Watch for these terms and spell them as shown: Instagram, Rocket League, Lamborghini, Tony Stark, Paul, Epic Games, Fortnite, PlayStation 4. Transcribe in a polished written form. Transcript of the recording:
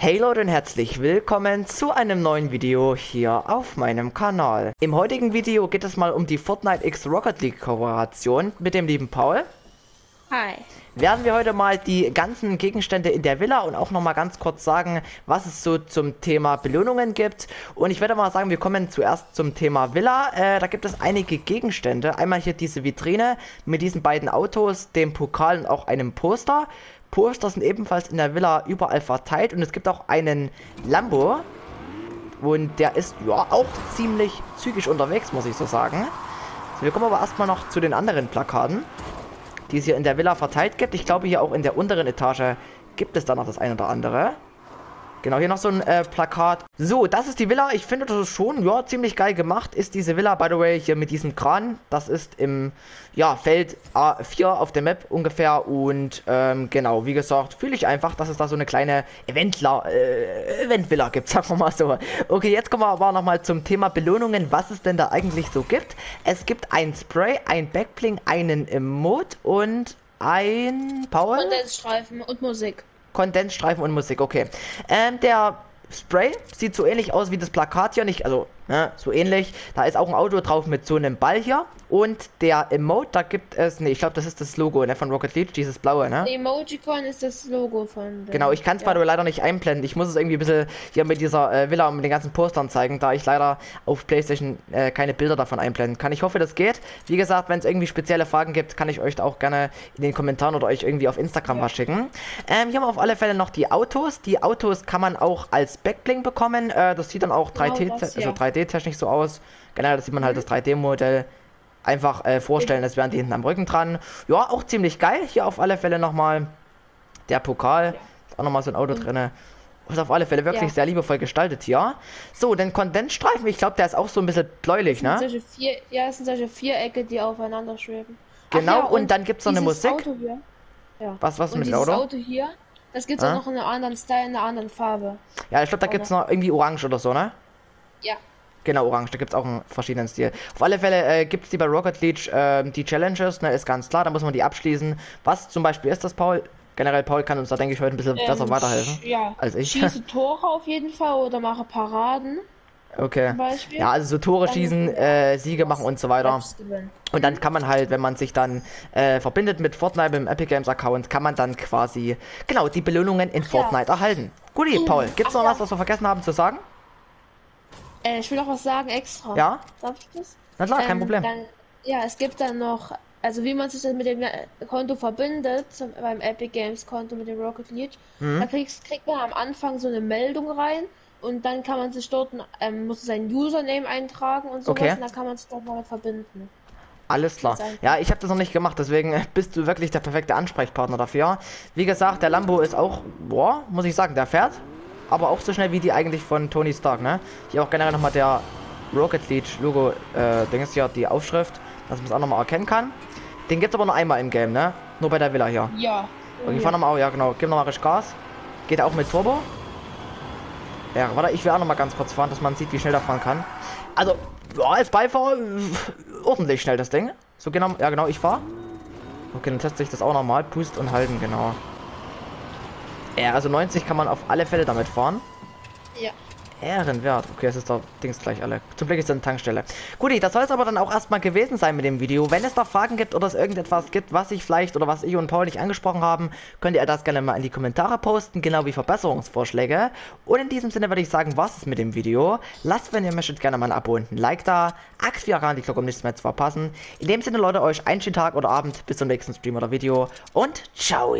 Hey Leute und herzlich willkommen zu einem neuen Video hier auf meinem Kanal. Im heutigen Video geht es mal um die Fortnite x Rocket League Kooperation mit dem lieben Paul. Hi. Werden wir heute mal die ganzen Gegenstände in der Villa und auch nochmal ganz kurz sagen, was es so zum Thema Belohnungen gibt. Und ich werde mal sagen, wir kommen zuerst zum Thema Villa. Da gibt es einige Gegenstände. Einmal hier diese Vitrine mit diesen beiden Autos, dem Pokal und auch einem Poster. Poster sind ebenfalls in der Villa überall verteilt und es gibt auch einen Lambo und der ist ja auch ziemlich zügig unterwegs, muss ich so sagen. So, wir kommen aber erstmal noch zu den anderen Plakaten, die es hier in der Villa verteilt gibt. Ich glaube hier auch in der unteren Etage gibt es da noch das ein oder andere. Genau, hier noch so ein Plakat. So, das ist die Villa. Ich finde das ist schon, ja, ziemlich geil gemacht ist diese Villa. By the way, hier mit diesem Kran. Das ist im, ja, Feld A4 auf der Map ungefähr. Und, genau, wie gesagt, fühle ich einfach, dass es da so eine kleine Eventvilla gibt, sagen wir mal so. Okay, jetzt kommen wir aber nochmal zum Thema Belohnungen, was es denn da eigentlich so gibt. Es gibt ein Spray, ein Backbling, einen Emote und ein Power. Kondensstreifen und Musik. Kondensstreifen und Musik, okay. Der Spray sieht so ähnlich aus wie das Plakat hier, nicht, also, ne, so ähnlich. Da ist auch ein Auto drauf mit so einem Ball hier. Und der Emote, da gibt es, ne, ich glaube, das ist das Logo, ne, von Rocket League, dieses blaue, ne? Der Emojicon ist das Logo von... Genau, ich kann es mal leider nicht einblenden. Ich muss es irgendwie ein bisschen hier mit dieser Villa und mit den ganzen Postern zeigen, da ich leider auf PlayStation keine Bilder davon einblenden kann. Ich hoffe, das geht. Wie gesagt, wenn es irgendwie spezielle Fragen gibt, kann ich euch da auch gerne in den Kommentaren oder euch irgendwie auf Instagram was schicken. Hier haben wir auf alle Fälle noch die Autos. Die Autos kann man auch als Backbling bekommen. Das sieht dann auch 3D-technisch so aus. Genau, das sieht man halt das 3D-Modell einfach vorstellen, das wären die hinten am Rücken dran. Ja, auch ziemlich geil. Hier auf alle Fälle nochmal der Pokal. Ist auch nochmal so ein Auto drinne. Ist auf alle Fälle wirklich sehr liebevoll gestaltet hier. So, den Kondensstreifen, ich glaube, der ist auch so ein bisschen bläulich, ne? Ja, es sind solche Vierecke, die aufeinander schweben. Genau, ja, und dann gibt es noch eine Musik. Auto hier. Ja. Was und mit dem Auto? Auto hier, das gibt es auch noch in einem anderen Style, in einer anderen Farbe. Ja, ich glaube, da gibt es noch irgendwie Orange oder so, ne? Ja. Genau, Orange, da gibt es auch einen verschiedenen Stil. Auf alle Fälle gibt es die bei Rocket League die Challenges, ne, ist ganz klar, da muss man die abschließen. Was zum Beispiel ist das, Paul? Generell, Paul kann uns da, denke ich, heute ein bisschen besser weiterhelfen. Ja, als ich. Schieße Tore auf jeden Fall oder mache Paraden. Okay. Ja, also so Tore schießen, Siege machen und so weiter. Und dann kann man halt, wenn man sich dann verbindet mit Fortnite im Epic Games Account, kann man dann quasi, genau, die Belohnungen in Fortnite erhalten. Gut, Paul, gibt es noch was, was wir vergessen haben zu sagen? Ich will noch was sagen extra. Ja? Darf ich das? Na klar, kein Problem. Dann, ja, es gibt dann noch, also wie man sich dann mit dem Konto verbindet, beim Epic Games Konto mit dem Rocket League, da kriegt man am Anfang so eine Meldung rein und dann kann man sich dort, muss seinen Username eintragen und so was, und dann kann man sich dort mal verbinden. Alles klar. Ja, ich habe das noch nicht gemacht, deswegen bist du wirklich der perfekte Ansprechpartner dafür. Wie gesagt, der Lambo ist auch, boah, muss ich sagen, der fährt. Aber auch so schnell wie die eigentlich von Tony Stark, ne? Hier auch generell nochmal der Rocket League Logo, Dings hier, die Aufschrift, dass man es auch nochmal erkennen kann. Den gibt's aber nur einmal im Game, ne? Nur bei der Villa hier. Ja. Okay, fahren nochmal auch, ja genau. Gib nochmal richtig Gas. Geht auch mit Turbo. Ja, warte, ich will auch nochmal ganz kurz fahren, dass man sieht, wie schnell da fahren kann. Also, ja, als Beifahrer ordentlich schnell das Ding. So genau, ja genau, ich fahre. Okay, dann teste ich das auch nochmal. Pust und halten, genau. Ja, also 90 kann man auf alle Fälle damit fahren. Ja. Ehrenwert. Okay, es ist doch Dings gleich alle. Zum Glück ist eine Tankstelle. Gut, das soll es aber dann auch erstmal gewesen sein mit dem Video. Wenn es da Fragen gibt oder es irgendetwas gibt, was ich vielleicht oder was ich und Paul nicht angesprochen haben, könnt ihr das gerne mal in die Kommentare posten, genau wie Verbesserungsvorschläge. Und in diesem Sinne würde ich sagen, was ist mit dem Video? Lasst, wenn ihr möchtet, gerne mal ein Abo und ein Like da. Aktiviert die Glocke, um nichts mehr zu verpassen. In dem Sinne, Leute, euch einen schönen Tag oder Abend. Bis zum nächsten Stream oder Video. Und ciao!